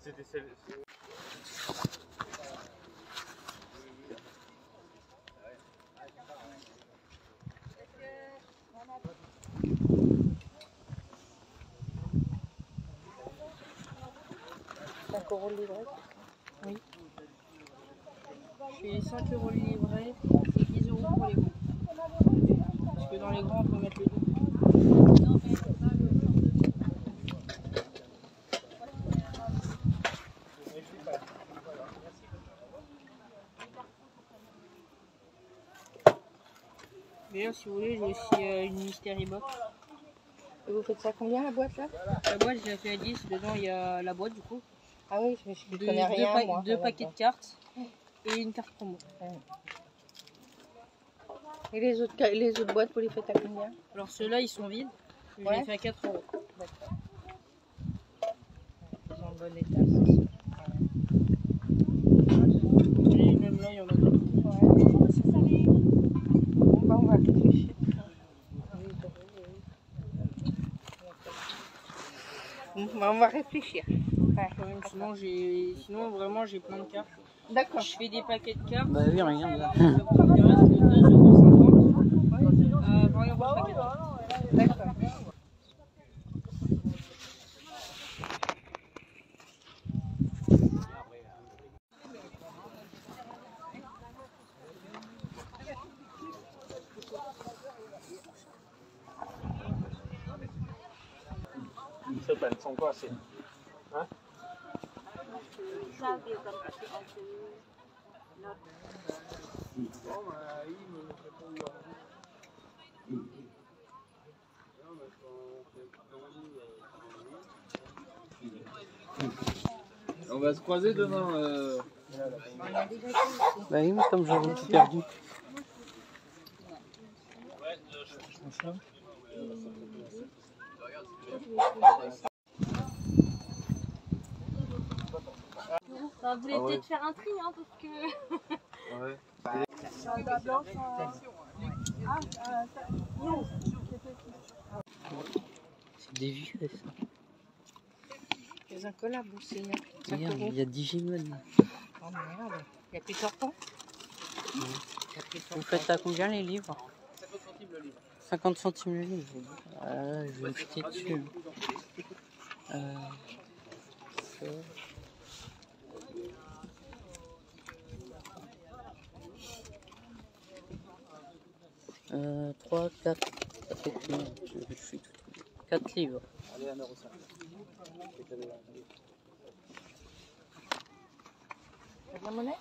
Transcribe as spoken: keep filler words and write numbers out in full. C'était celle. cinq euros le livret. Oui. Je suis cinq euros le livret et dix euros pour les gros. Parce que dans les grands, on peut mettre les deux. D'ailleurs, si vous voulez, j'ai aussi euh, une mystery box. Et vous faites ça combien la boîte là? La boîte, je l'ai fait à dix. Dedans, il y a la boîte du coup. Ah oui, je ne connais rien. Deux, pa moi, deux paquets de cartes et une carte promo. Ouais. Et les autres, les autres boîtes, vous les faites à combien? Alors ceux-là, ils sont vides. Je ouais. les fais à quatre euros. D'accord. Ils sont en bon état. Oui, même là, il y en a d'autres. Ouais. C'est salé. Bon, bah, on va le pêcher. Bon, bah, on va réfléchir. Ouais, sinon, sinon vraiment j'ai plein de cartes. D'accord. Je fais des paquets de cartes. Bah oui, regarde là. Ça coûte le reste de deux euros cinquante. vingt euros le paquet. D'accord. Ça peut être sans quoi, c'est... Hein? On va se croiser demain. Euh... Bah oui, comme j'avais tout perdu. Bah, vous voulez ah ouais. peut-être faire un tri, hein, parce que... ouais. C'est des vieux, ça. C'est un collab aussi, hein. Regarde, il y a Digimon. Oh merde, il y a plus sortant. Mmh. Vous faites à combien les livres? cinquante centimes le livre. cinquante centimes le livre. Ah, je vais me jeter dessus. Euh... Ça... Euh, trois, quatre, quatre livres. Allez, un euro cinquante. C'est de la monnaie ?